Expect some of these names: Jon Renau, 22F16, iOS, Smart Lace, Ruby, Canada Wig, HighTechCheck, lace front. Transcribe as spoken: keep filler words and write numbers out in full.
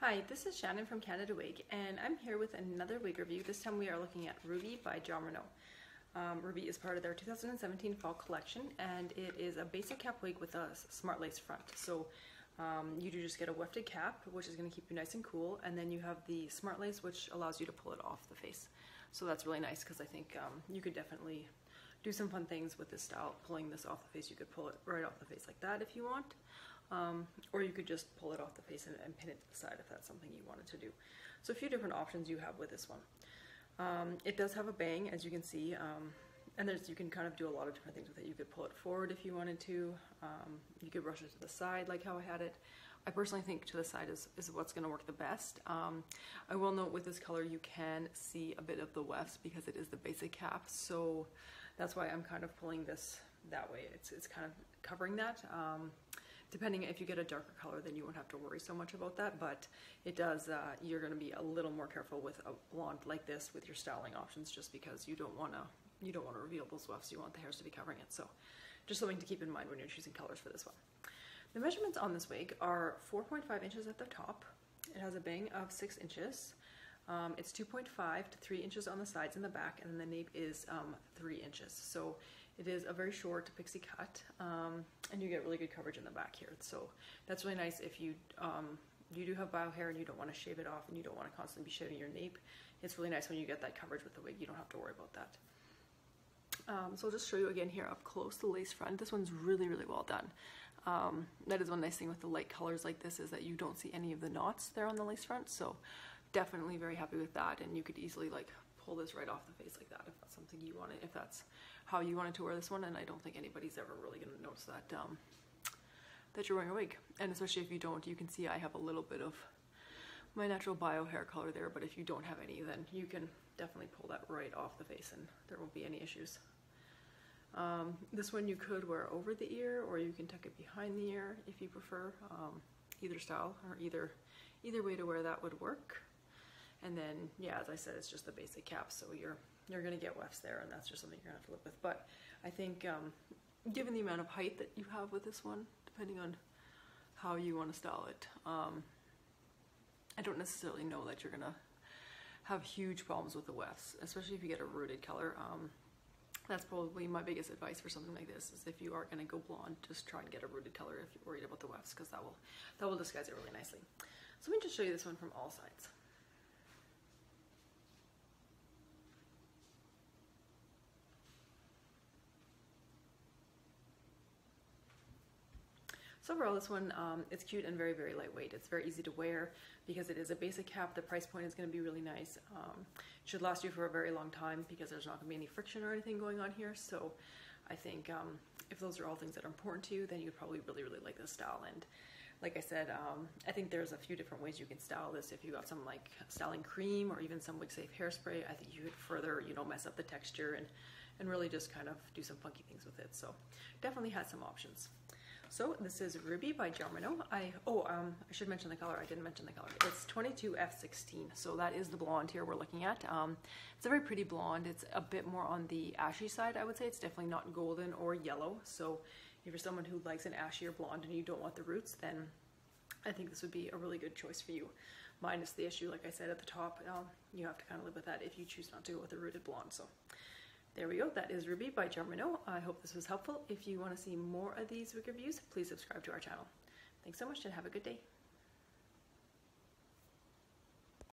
Hi, this is Shannon from Canada Wig, and I'm here with another wig review. This time we are looking at Ruby by Jon Renau. Um, Ruby is part of their two thousand seventeen fall collection, and it is a basic cap wig with a smart lace front. So um, you do just get a wefted cap, which is going to keep you nice and cool, and then you have the smart lace, which allows you to pull it off the face. So that's really nice because I think um, you could definitely do some fun things with this style. Pulling this off the face, you could pull it right off the face like that if you want. Um, or you could just pull it off the face and, and pin it to the side if that's something you wanted to do. So a few different options you have with this one. Um, it does have a bang, as you can see, um, and there's, you can kind of do a lot of different things with it. You could pull it forward if you wanted to. Um, you could brush it to the side like how I had it. I personally think to the side is, is what's going to work the best. Um, I will note with this color you can see a bit of the wefts because it is the basic cap, so that's why I'm kind of pulling this that way. It's, it's kind of covering that. Um, Depending if you get a darker color, then you won't have to worry so much about that, but it does, uh, you're going to be a little more careful with a blonde like this with your styling options, just because you don't want to you don't want to reveal those wefts. You want the hairs to be covering it, so just something to keep in mind when you're choosing colors for this one. The measurements on this wig are four point five inches at the top. It has a bang of six inches. Um, it's two point five to three inches on the sides and the back, and then the nape is um, three inches. So it is a very short pixie cut, um, and you get really good coverage in the back here. So that's really nice if you um, you do have bio hair and you don't want to shave it off and you don't want to constantly be shaving your nape. It's really nice when you get that coverage with the wig. You don't have to worry about that. Um, so I'll just show you again here up close the lace front. This one's really, really well done. Um, that is one nice thing with the light colors like this, is that you don't see any of the knots there on the lace front. So definitely very happy with that, and you could easily like pull this right off the face like that if that's something you wanted, if that's how you wanted to wear this one. And I don't think anybody's ever really going to notice that um, that you're wearing a wig, and especially if you don't, you can see I have a little bit of my natural bio hair color there, but if you don't have any, then you can definitely pull that right off the face and there won't be any issues. Um, this one you could wear over the ear, or you can tuck it behind the ear if you prefer. Um, either style or either either way to wear that would work. And then, yeah, as I said, it's just the basic cap, so you're you're going to get wefts there, and that's just something you're going to have to live with. But I think um, given the amount of height that you have with this one, depending on how you want to style it, um, I don't necessarily know that you're going to have huge problems with the wefts, especially if you get a rooted color. Um, that's probably my biggest advice for something like this, is if you are going to go blonde, just try and get a rooted color if you're worried about the wefts, because that will, that will disguise it really nicely. So let me just show you this one from all sides. So overall, this one, um, it's cute and very, very lightweight. It's very easy to wear because it is a basic cap. The price point is going to be really nice. Um, it should last you for a very long time because there's not going to be any friction or anything going on here. So I think um, if those are all things that are important to you, then you'd probably really, really like this style. And like I said, um, I think there's a few different ways you can style this. If you got some like styling cream or even some wig safe hairspray, I think you could further, you know, mess up the texture and, and really just kind of do some funky things with it. So definitely had some options. So this is Ruby by Jon Renau. I oh um I should mention the color. I didn't mention the color. It's twenty-two F sixteen. So that is the blonde here we're looking at. Um, it's a very pretty blonde. It's a bit more on the ashy side, I would say. It's definitely not golden or yellow. So if you're someone who likes an ashier blonde and you don't want the roots, then I think this would be a really good choice for you. Minus the issue, like I said at the top, um, you have to kind of live with that if you choose not to go with a rooted blonde. So. There we go, that is Ruby by Jon Renau. I hope this was helpful. If you want to see more of these wig reviews, please subscribe to our channel. Thanks so much and have a good day.